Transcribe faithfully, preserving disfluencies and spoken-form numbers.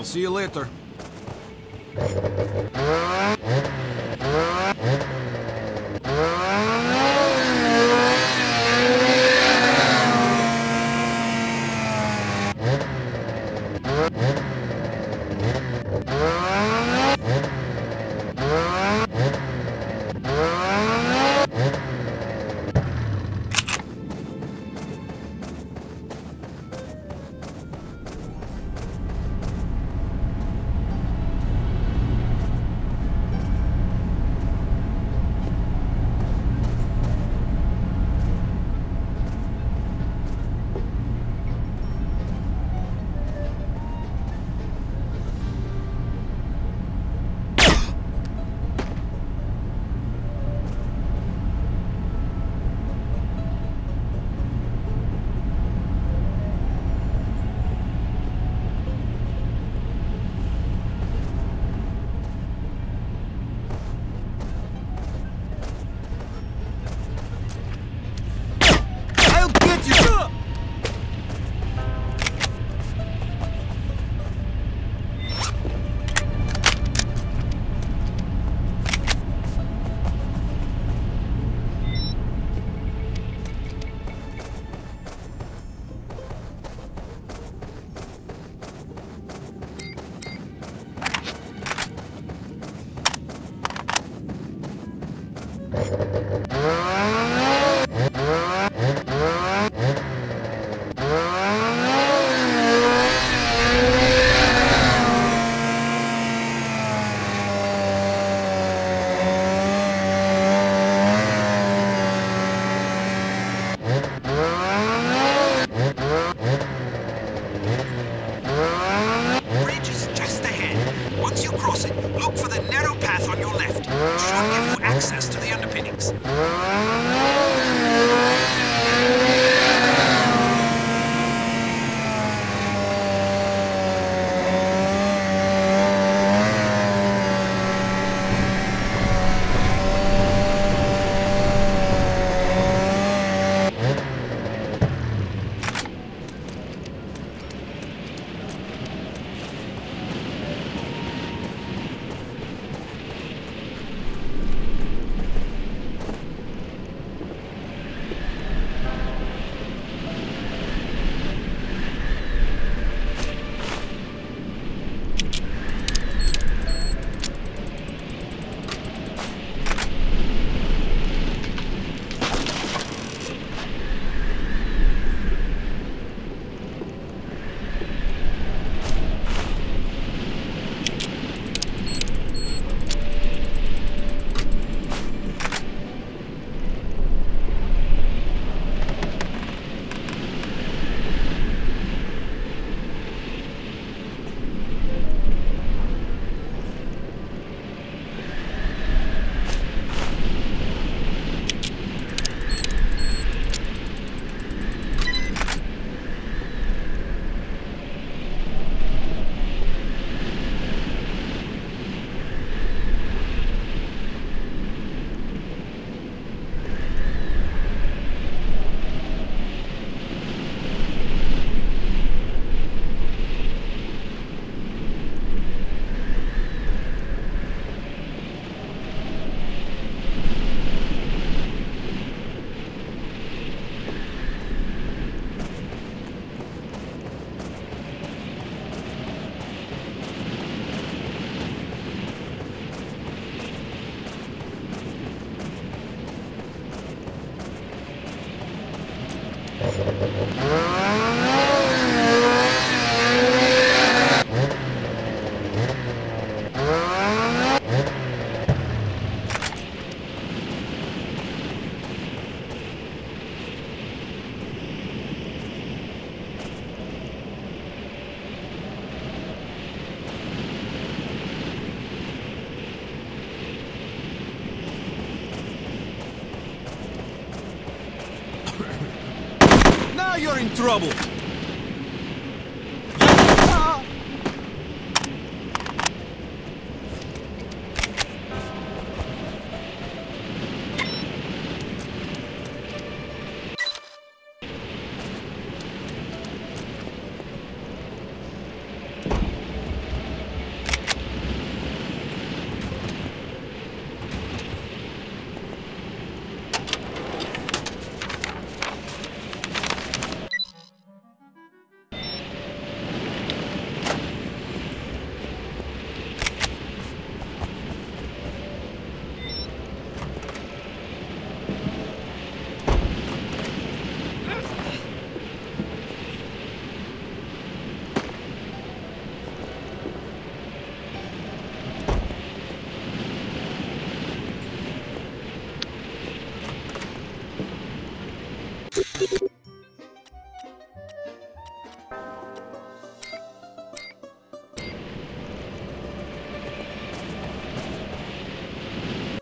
I'll see you later. You're in trouble!